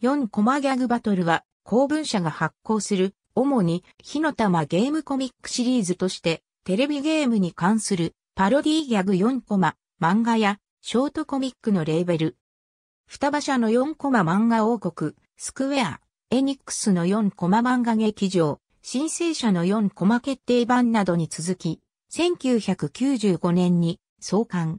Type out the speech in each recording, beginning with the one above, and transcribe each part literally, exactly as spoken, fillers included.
よんコマギャグバトルは、公文社が発行する、主に、火の玉ゲームコミックシリーズとして、テレビゲームに関する、パロディギャグよんコマ、漫画や、ショートコミックのレーベル。双葉社のよんコマ漫画王国、スクウェア、エニックスのよんコマ漫画劇場、新生社のよんコマ決定版などに続き、せんきゅうひゃくきゅうじゅうごねんに創刊。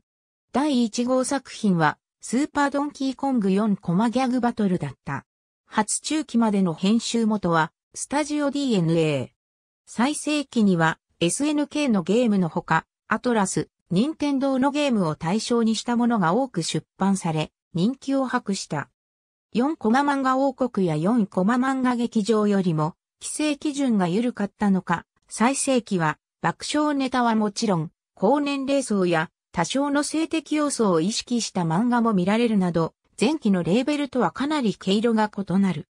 だいいち号作品は、スーパードンキーコングよんコマギャグバトルだった。初中期までの編集元は、スタジオ ディーエヌエー。最盛期には、エスエヌケー のゲームのほか、アトラス、任天堂のゲームを対象にしたものが多く出版され、人気を博した。よんコマ漫画王国やよんコマ漫画劇場よりも、規制基準が緩かったのか、最盛期は、爆笑ネタはもちろん、高年齢層や多少の性的要素を意識した漫画も見られるなど、前期のレーベルとはかなり毛色が異なる。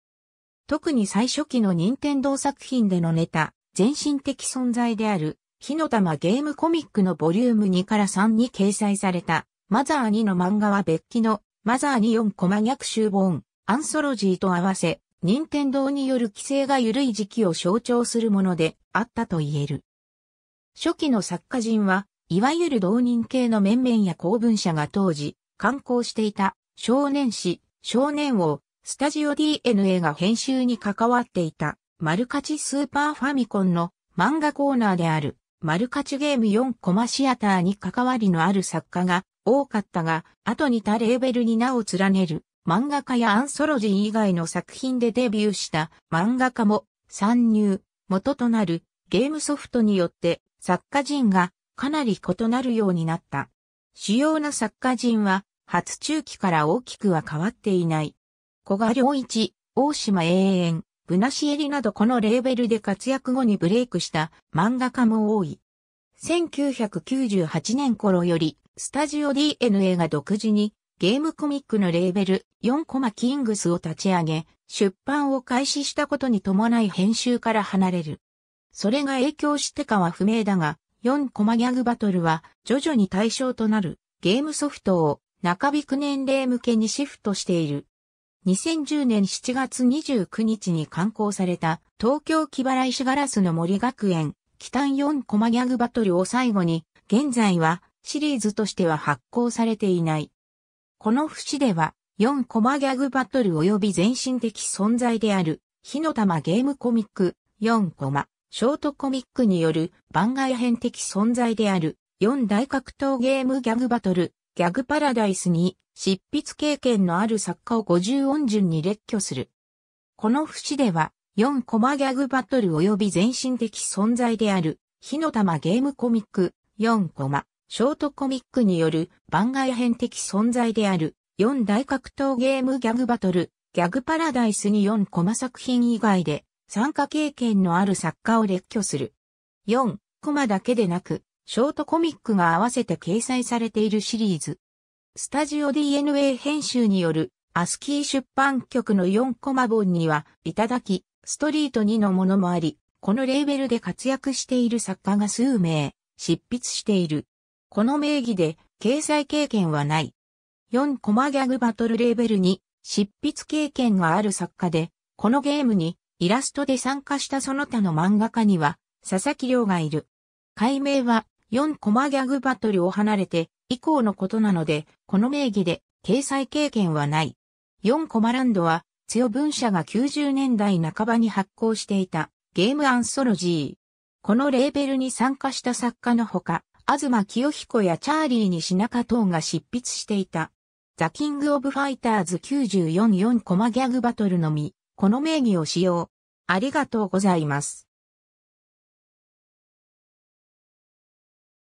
特に最初期の任天堂作品でのネタ、前身的存在である、火の玉ゲームコミックのボリュームにからさんに掲載された、マザーにの漫画は別期の、マザーによんコマ逆襲本、アンソロジーと合わせ、任天堂による規制が緩い時期を象徴するものであったと言える。初期の作家陣は、いわゆる同人系の面々や公文社が当時、刊行していた、少年誌、少年王、スタジオ ディーエヌエー が編集に関わっていた、マルカチスーパーファミコンの漫画コーナーである、マルカチゲームよんコマシアターに関わりのある作家が多かったが、後に他レーベルに名を連ねる、漫画家やアンソロジー以外の作品でデビューした漫画家も参入、元となるゲームソフトによって作家陣がかなり異なるようになった。主要な作家陣は初中期から大きくは変わっていない。古賀良一、大島永遠、ぶなしえりなどこのレーベルで活躍後にブレイクした漫画家も多い。せんきゅうひゃくきゅうじゅうはちねん頃よりスタジオ ディーエヌエー が独自にゲームコミックのレーベルよんコマキングスを立ち上げ、出版を開始したことに伴い編集から離れる。それが影響してかは不明だが、よんコマギャグバトルは徐々に対象となるゲームソフトを中引く年齢向けにシフトしている。にせんじゅうねんしちがつにじゅうくにちに刊行された東京木原石ガラスの森学園、奇譚よんコマギャグバトルを最後に、現在はシリーズとしては発行されていない。この節では、よんコマギャグバトル及び前身的存在である、火の玉ゲームコミック、よんコマ、ショートコミックによる番外編的存在である、よん大格闘ゲームギャグバトル、ギャグパラダイスに、執筆経験のある作家をごじゅう音順に列挙する。この節では、よんコマギャグバトル及び前身的存在である、火の玉ゲームコミック、よんコマ、ショートコミックによる番外編的存在であるよん大格闘ゲームギャグバトル、ギャグパラダイスによんコマ作品以外で参加経験のある作家を列挙する。よんコマだけでなく、ショートコミックが合わせて掲載されているシリーズ。スタジオ ディーエヌエー 編集によるアスキー出版局のよんコマ本には、頂、ストリートにのものもあり、このレーベルで活躍している作家が数名、執筆している。この名義で掲載経験はない。よんコマギャグバトルレーベルに執筆経験がある作家で、このゲームにイラストで参加したその他の漫画家には佐々木亮がいる。改名はよんコマギャグバトルを離れて以降のことなので、この名義で掲載経験はない。よんコマランドは強文社がきゅうじゅうねんだいなかばに発行していたゲームアンソロジー。このレーベルに参加した作家のほか、東清彦やチャーリー西中等が執筆していた。ザ・キング・オブ・ファイターズきゅうじゅうよん よんコマギャグバトルのみ、この名義を使用。ありがとうございます。